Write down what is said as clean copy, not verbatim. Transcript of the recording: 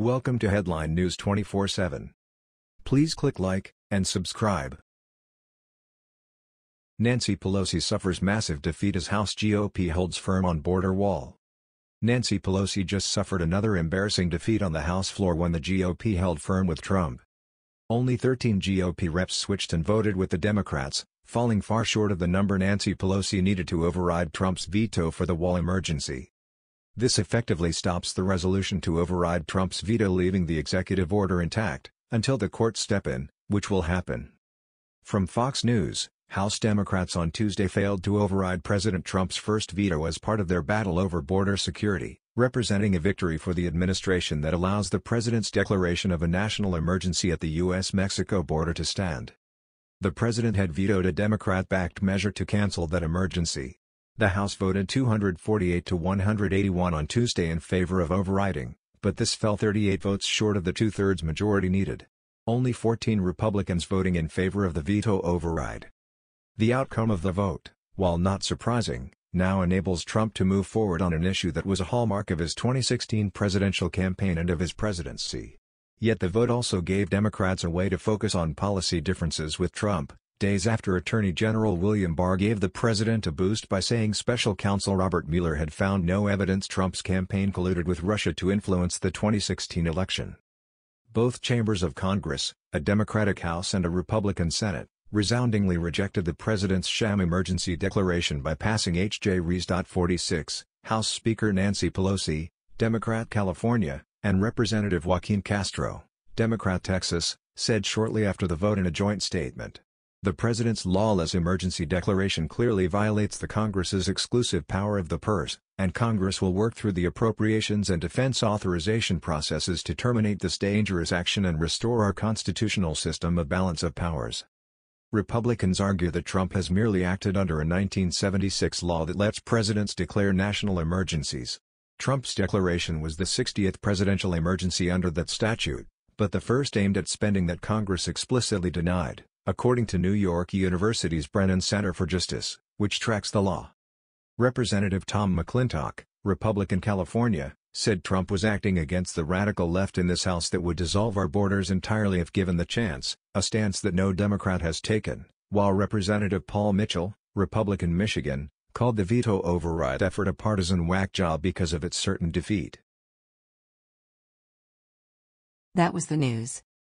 Welcome to Headline News 24/7. Please click like and subscribe. Nancy Pelosi suffers massive defeat as House GOP holds firm on border wall. Nancy Pelosi just suffered another embarrassing defeat on the House floor when the GOP held firm with Trump. Only 13 GOP reps switched and voted with the Democrats, falling far short of the number Nancy Pelosi needed to override Trump's veto for the wall emergency. This effectively stops the resolution to override Trump's veto, leaving the executive order intact, until the courts step in, which will happen. From Fox News, House Democrats on Tuesday failed to override President Trump's first veto as part of their battle over border security, representing a victory for the administration that allows the president's declaration of a national emergency at the U.S.-Mexico border to stand. The president had vetoed a Democrat-backed measure to cancel that emergency. The House voted 248 to 181 on Tuesday in favor of overriding, but this fell 38 votes short of the two-thirds majority needed. Only 14 Republicans voting in favor of the veto override. The outcome of the vote, while not surprising, now enables Trump to move forward on an issue that was a hallmark of his 2016 presidential campaign and of his presidency. Yet the vote also gave Democrats a way to focus on policy differences with Trump, days after Attorney General William Barr gave the president a boost by saying special counsel Robert Mueller had found no evidence Trump's campaign colluded with Russia to influence the 2016 election. Both chambers of Congress, a Democratic House and a Republican Senate, resoundingly rejected the president's sham emergency declaration by passing H.J. Rees. 46, House Speaker Nancy Pelosi, Democrat California, and Representative Joaquin Castro, Democrat Texas, said shortly after the vote in a joint statement. The president's lawless emergency declaration clearly violates the Congress's exclusive power of the purse, and Congress will work through the appropriations and defense authorization processes to terminate this dangerous action and restore our constitutional system of balance of powers. Republicans argue that Trump has merely acted under a 1976 law that lets presidents declare national emergencies. Trump's declaration was the 60th presidential emergency under that statute, but the first aimed at spending that Congress explicitly denied, according to New York University's Brennan Center for Justice, which tracks the law. Representative Tom McClintock, Republican California, said Trump was acting against the radical left in this House that would dissolve our borders entirely if given the chance, a stance that no Democrat has taken, while Representative Paul Mitchell, Republican Michigan, called the veto override effort a partisan whack job because of its certain defeat. That was the news.